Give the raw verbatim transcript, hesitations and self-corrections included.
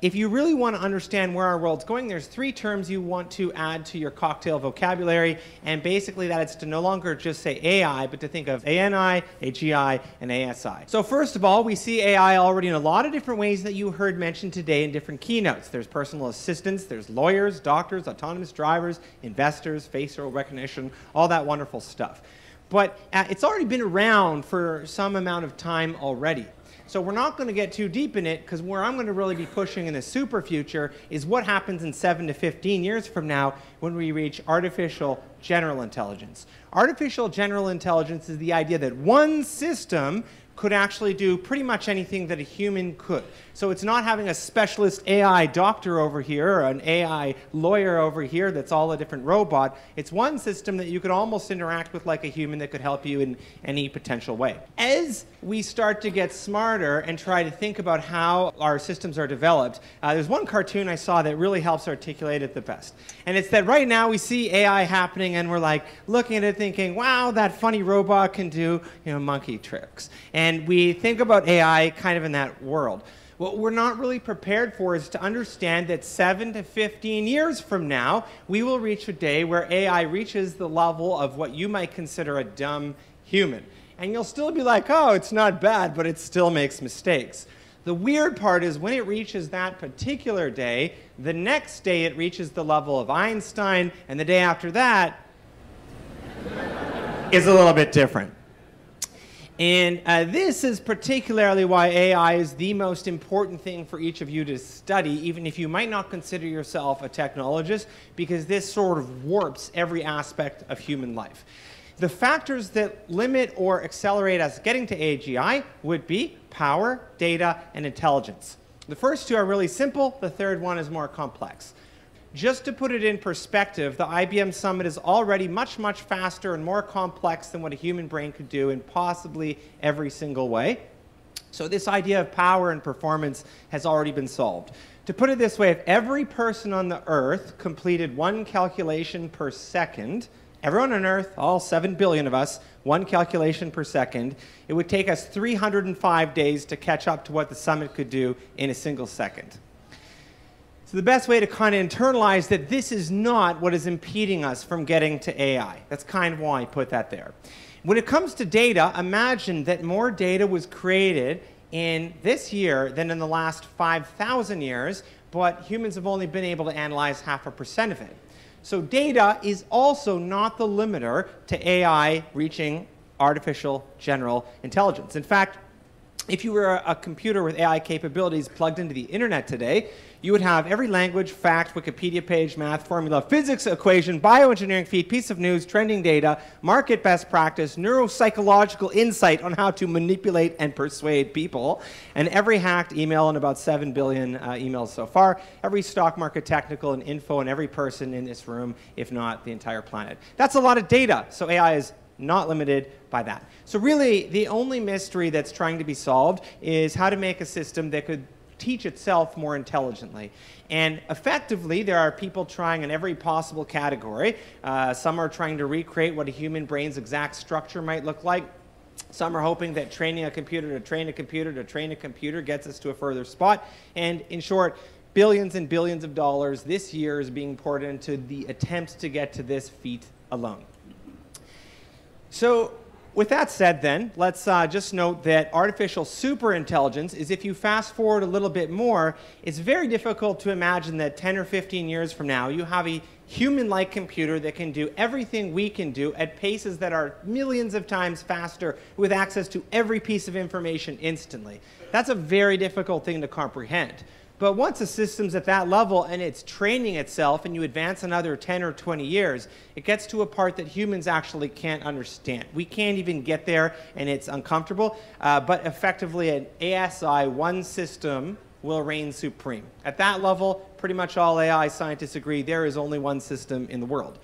If you really want to understand where our world's going, there's three terms you want to add to your cocktail vocabulary, and basically that it's to no longer just say A I, but to think of A N I, A G I, and A S I. So first of all, we see A I already in a lot of different ways that you heard mentioned today in different keynotes. There's personal assistants, there's lawyers, doctors, autonomous drivers, investors, facial recognition, all that wonderful stuff. But uh, it's already been around for some amount of time already. So we're not going to get too deep in it, because where I'm going to really be pushing in the super future is what happens in seven to fifteen years from now when we reach artificial general intelligence. Artificial general intelligence is the idea that one system could actually do pretty much anything that a human could. So it's not having a specialist A I doctor over here or an A I lawyer over here that's all a different robot. It's one system that you could almost interact with like a human that could help you in any potential way. As we start to get smarter and try to think about how our systems are developed, uh, there's one cartoon I saw that really helps articulate it the best. And it's that right now we see A I happening and we're like looking at it thinking, wow, that funny robot can do, you know, monkey tricks. And And we think about A I kind of in that world. What we're not really prepared for is to understand that seven to fifteen years from now, we will reach a day where A I reaches the level of what you might consider a dumb human. And you'll still be like, oh, it's not bad, but it still makes mistakes. The weird part is when it reaches that particular day, the next day it reaches the level of Einstein, and the day after that is a little bit different. And uh, this is particularly why A I is the most important thing for each of you to study, even if you might not consider yourself a technologist, because this sort of warps every aspect of human life. The factors that limit or accelerate us getting to A G I would be power, data, and intelligence. The first two are really simple. The third one is more complex. Just to put it in perspective, the I B M Summit is already much, much faster and more complex than what a human brain could do in possibly every single way. So this idea of power and performance has already been solved. To put it this way, if every person on the Earth completed one calculation per second, everyone on Earth, all seven billion of us, one calculation per second, it would take us three hundred five days to catch up to what the summit could do in a single second. So the best way to kind of internalize that this is not what is impeding us from getting to A I. That's kind of why I put that there. When it comes to data, imagine that more data was created in this year than in the last five thousand years, but humans have only been able to analyze half a percent of it. So data is also not the limiter to A I reaching artificial general intelligence. In fact, if you were a computer with A I capabilities plugged into the internet today, you would have every language, fact, Wikipedia page, math, formula, physics equation, bioengineering feed, piece of news, trending data, market best practice, neuropsychological insight on how to manipulate and persuade people, and every hacked email in about seven billion uh, emails so far, every stock market technical and info, and every person in this room, if not the entire planet. That's a lot of data, so A I is not limited by that. So really, the only mystery that's trying to be solved is how to make a system that could teach itself more intelligently. And effectively, there are people trying in every possible category. Uh, some are trying to recreate what a human brain's exact structure might look like. Some are hoping that training a computer to train a computer to train a computer gets us to a further spot. And in short, billions and billions of dollars this year is being poured into the attempts to get to this feat alone. So with that said then, let's uh, just note that artificial superintelligence is, if you fast forward a little bit more, it's very difficult to imagine that ten or fifteen years from now you have a human-like computer that can do everything we can do at paces that are millions of times faster with access to every piece of information instantly. That's a very difficult thing to comprehend. But once a system's at that level and it's training itself and you advance another ten or twenty years, it gets to a part that humans actually can't understand. We can't even get there, and it's uncomfortable. Uh, but effectively, an A S I, one system, will reign supreme. At that level, pretty much all A I scientists agree there is only one system in the world.